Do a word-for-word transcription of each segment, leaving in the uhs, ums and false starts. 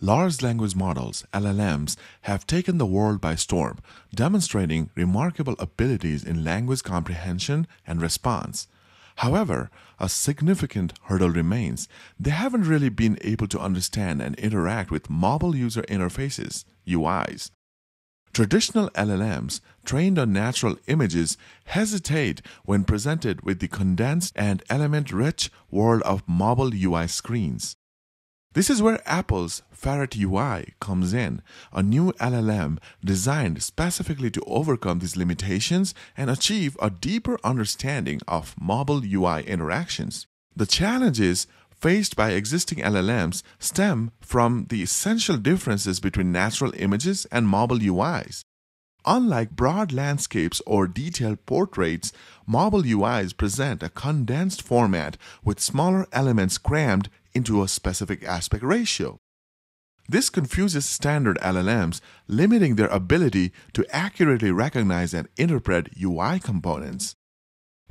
Large language models, L L Ms, have taken the world by storm, demonstrating remarkable abilities in language comprehension and response. However, a significant hurdle remains. They haven't really been able to understand and interact with mobile user interfaces, U Is. Traditional L L Ms, trained on natural images, hesitate when presented with the condensed and element-rich world of mobile U I screens. This is where Apple's Ferret U I comes in, a new L L M designed specifically to overcome these limitations and achieve a deeper understanding of mobile U I interactions. The challenges faced by existing L L Ms stem from the essential differences between natural images and mobile U Is. Unlike broad landscapes or detailed portraits, mobile U Is present a condensed format with smaller elements crammed into a specific aspect ratio. This confuses standard L L Ms, limiting their ability to accurately recognize and interpret U I components.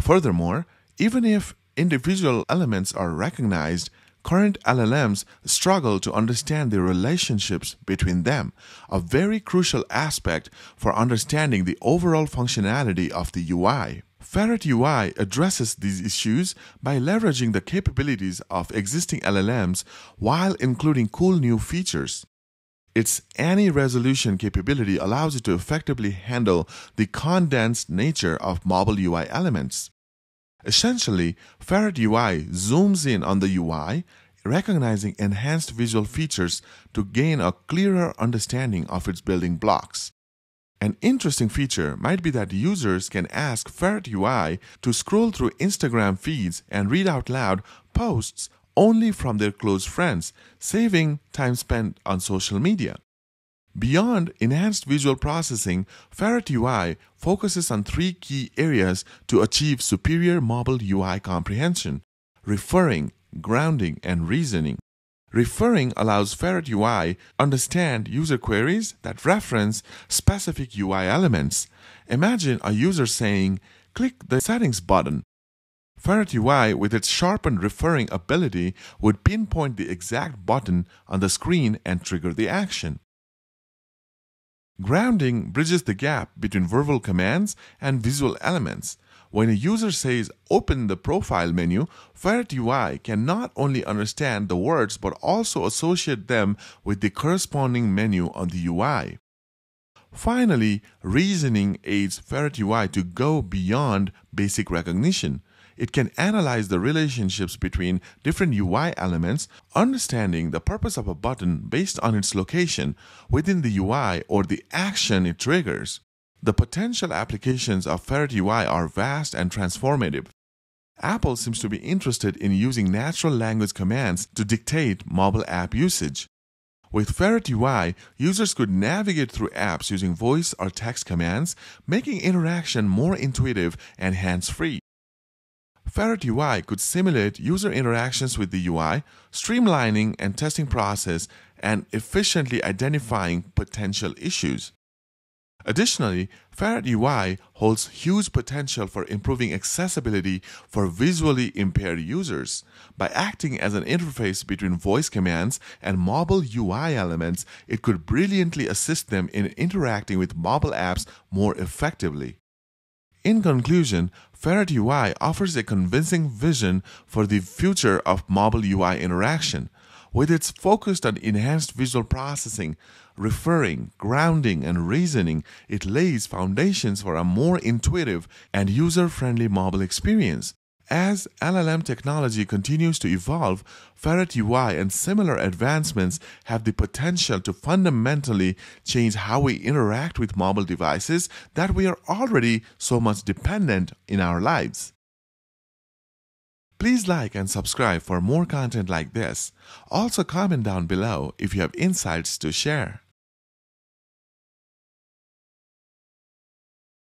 Furthermore, even if individual elements are recognized, current L L Ms struggle to understand the relationships between them, a very crucial aspect for understanding the overall functionality of the U I. Ferret U I addresses these issues by leveraging the capabilities of existing L L Ms while including cool new features. Its any-resolution capability allows it to effectively handle the condensed nature of mobile U I elements. Essentially, Ferret U I zooms in on the U I, recognizing enhanced visual features to gain a clearer understanding of its building blocks. An interesting feature might be that users can ask Ferret U I to scroll through Instagram feeds and read out loud posts only from their close friends, saving time spent on social media. Beyond enhanced visual processing, Ferret U I focuses on three key areas to achieve superior mobile U I comprehension: referring, grounding, and reasoning. Referring allows Ferret U I understand user queries that reference specific U I elements. Imagine a user saying, "Click the settings button." Ferret U I, with its sharpened referring ability, would pinpoint the exact button on the screen and trigger the action. Grounding bridges the gap between verbal commands and visual elements. When a user says, "Open the profile menu," Ferret U I can not only understand the words but also associate them with the corresponding menu on the U I. Finally, reasoning aids Ferret U I to go beyond basic recognition. It can analyze the relationships between different U I elements, understanding the purpose of a button based on its location within the U I or the action it triggers. The potential applications of Ferret U I are vast and transformative. Apple seems to be interested in using natural language commands to dictate mobile app usage. With Ferret U I, users could navigate through apps using voice or text commands, making interaction more intuitive and hands-free. Ferret U I could simulate user interactions with the U I, streamlining and testing process, and efficiently identifying potential issues. Additionally, Ferret U I holds huge potential for improving accessibility for visually impaired users. By acting as an interface between voice commands and mobile U I elements, it could brilliantly assist them in interacting with mobile apps more effectively. In conclusion, Ferret U I offers a convincing vision for the future of mobile U I interaction. With its focus on enhanced visual processing, referring, grounding, and reasoning, it lays foundations for a more intuitive and user-friendly mobile experience. As L L M technology continues to evolve, Ferret U I and similar advancements have the potential to fundamentally change how we interact with mobile devices that we are already so much dependent on in our lives. Please like and subscribe for more content like this. Also, comment down below if you have insights to share.